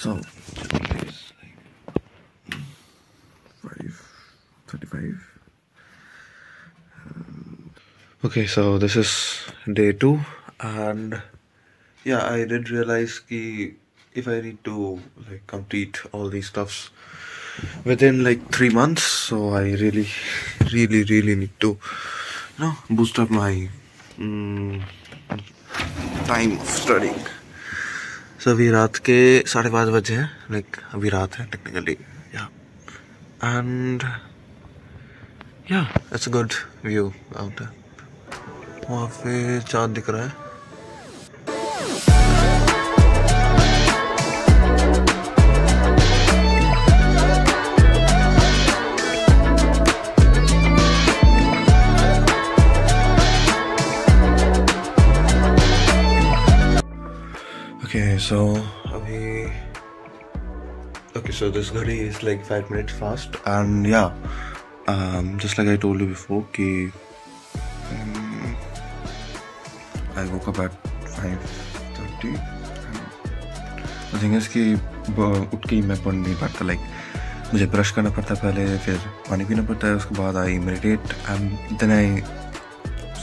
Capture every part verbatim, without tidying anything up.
So is like five thirty-five. And okay, so this is day two, and yeah, I did realize ki if I need to like complete all these stuffs within like three months, so I really, really, really need to, you know, boost up my um, time of studying. So अभी रात के साढ़े पाँच बजे हैं, like अभी रात है टेक्निकली, या एंड या it's a good view out है, वहाँ पे चाँद दिख रहा है. Okay, so abhi, okay, so this ghadi is like five minutes fast, and yeah, um, just like I told you before, ki, um, I woke up at five thirty. The thing is ki उठ के मैं पढ़ नहीं पाता, like मुझे brush करना पड़ता पहले, फिर पानी पीना पड़ता है, उसके बाद I meditate and then I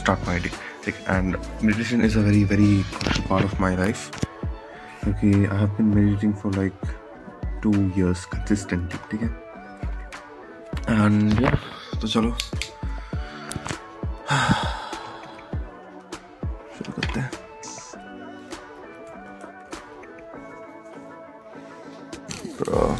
start my day. And meditation is a very, very crucial part of my life. Okay, I have been meditating for like two years consistently, okay? And yeah, so chalo. Shuru karte hain. Bro.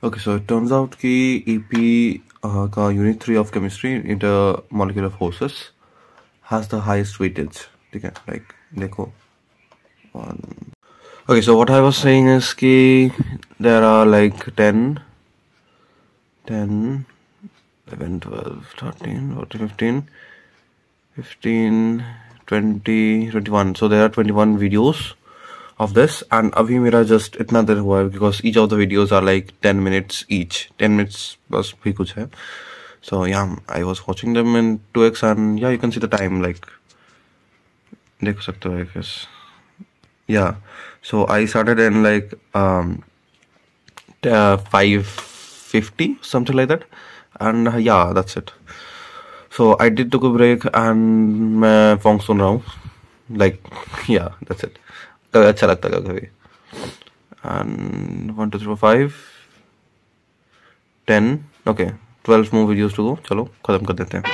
Okay, so it turns out ki E P uh, ka unit three of chemistry, intermolecular forces, has the highest weightage. Okay, like dekho. One. Okay, so what I was saying is ki there are like ten, ten, eleven, twelve, thirteen, fourteen, fifteen, fifteen, twenty, twenty-one. So there are twenty-one videos of this, and Avi Mira just itna der hua hai because each of the videos are like ten minutes each, ten minutes plus bhi kuch hai. So yeah, I was watching them in two x, and yeah, you can see the time, like dekh sakte ho, I guess. Yeah, so I started in like um uh, five fifty, something like that, and uh, yeah, that's it. So I did took a break and I phone sun raha hu, like yeah, that's it. अच्छा लगता है कभी. And one two three four five ten, okay, twelve more videos to go. चलो खत्म कर देते हैं.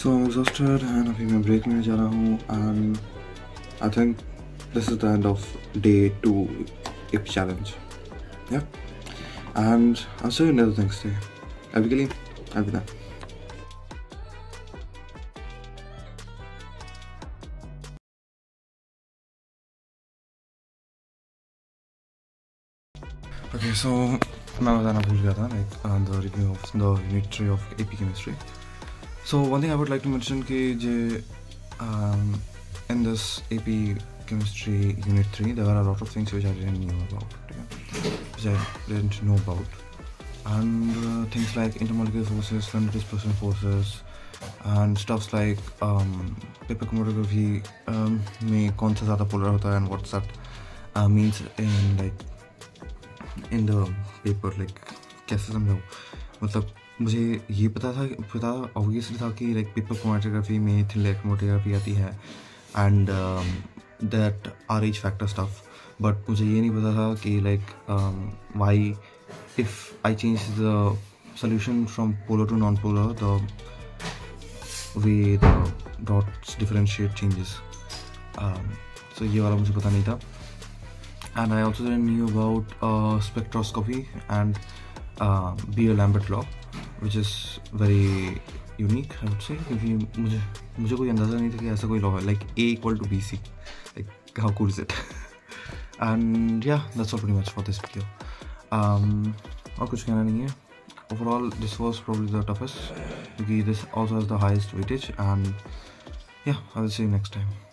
So I'm exhausted and abhi main break mein ja raha hu, and I think this is the end of day two A P challenge. Yeah. And I'll see you in the next day. Abhi ke liye, alvida. Okay, so I was Anabhil Gata, like the review of the unit three of A P Chemistry. So one thing I would like to mention is um, in this A P Chemistry unit three, there are a lot of things which I didn't know about, yeah? which I didn't know about, and uh, things like intermolecular forces, and dispersion forces, and stuffs like um, paper chromatography, um, mein kaun sa zyada polar hota hai, and what's that uh, means in like. In the paper, like कैसे समझाऊँ, मतलब मुझे ये पता था पता obviously था कि like paper chromatography में thin layer chromatography आती है and um, that R H factor stuff, but मुझे ये नहीं पता था कि like um, why if I change the solution from polar to non-polar the way the dots differentiate changes, um, so ये वाला मुझे पता नहीं था. And I also didn't knew about uh, spectroscopy and uh, Beer Lambert Law, which is very unique, I would say. मुझे मुझे कोई अंदाजा नहीं था कि ऐसा कोई law है, like A equal to B C. Like how cool is it? And yeah, that's all pretty much for this video. Um, और कुछ कहना नहीं है. Overall, this was probably the toughest because this also has the highest weightage. And yeah, I will see you next time.